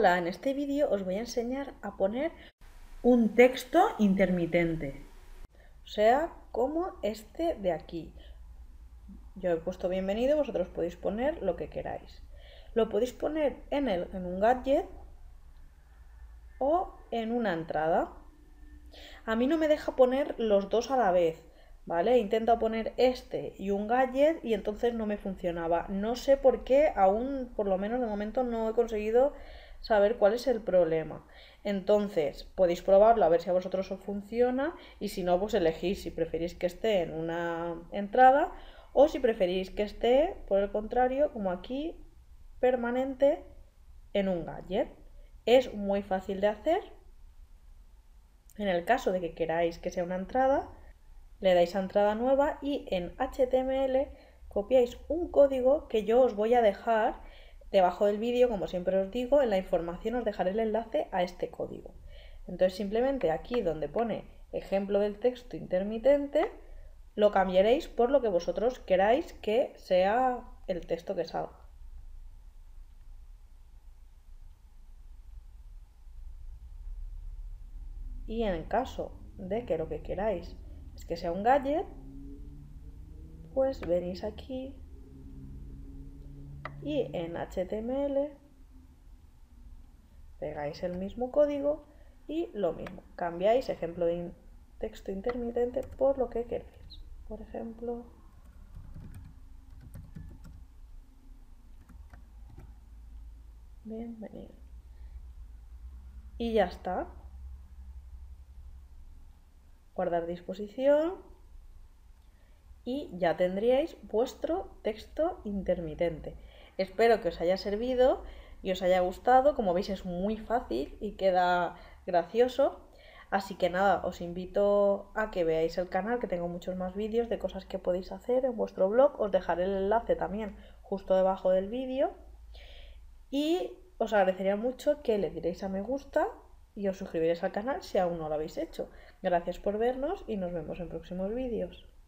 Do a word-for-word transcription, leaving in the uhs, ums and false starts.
Hola, en este vídeo os voy a enseñar a poner un texto intermitente, o sea, como este de aquí. Yo he puesto bienvenido, vosotros podéis poner lo que queráis. Lo podéis poner en, el, en un gadget o en una entrada. A mí no me deja poner los dos a la vez, ¿vale? Intento poner este y un gadget y entonces no me funcionaba. No sé por qué, aún por lo menos de momento no he conseguido saber cuál es el problema. Entonces podéis probarlo a ver si a vosotros os funciona, y si no, pues elegís si preferís que esté en una entrada o si preferís que esté, por el contrario, como aquí, permanente en un gadget. Es muy fácil de hacer. En el caso de que queráis que sea una entrada, le dais a entrada nueva y en H T M L copiáis un código que yo os voy a dejar debajo del vídeo. Como siempre os digo, en la información os dejaré el enlace a este código. Entonces simplemente aquí donde pone ejemplo del texto intermitente, lo cambiaréis por lo que vosotros queráis que sea el texto que salga. Y en el caso de que lo que queráis es que sea un gadget, pues venís aquí y en H T M L pegáis el mismo código y lo mismo, cambiáis ejemplo de in- texto intermitente por lo que queráis. Por ejemplo, bienvenido. Y ya está. Guardar disposición y ya tendríais vuestro texto intermitente. Espero que os haya servido y os haya gustado. Como veis, es muy fácil y queda gracioso. Así que nada, os invito a que veáis el canal, que tengo muchos más vídeos de cosas que podéis hacer en vuestro blog. Os dejaré el enlace también justo debajo del vídeo. Y os agradecería mucho que le dierais a me gusta y os suscribiréis al canal si aún no lo habéis hecho. Gracias por vernos y nos vemos en próximos vídeos.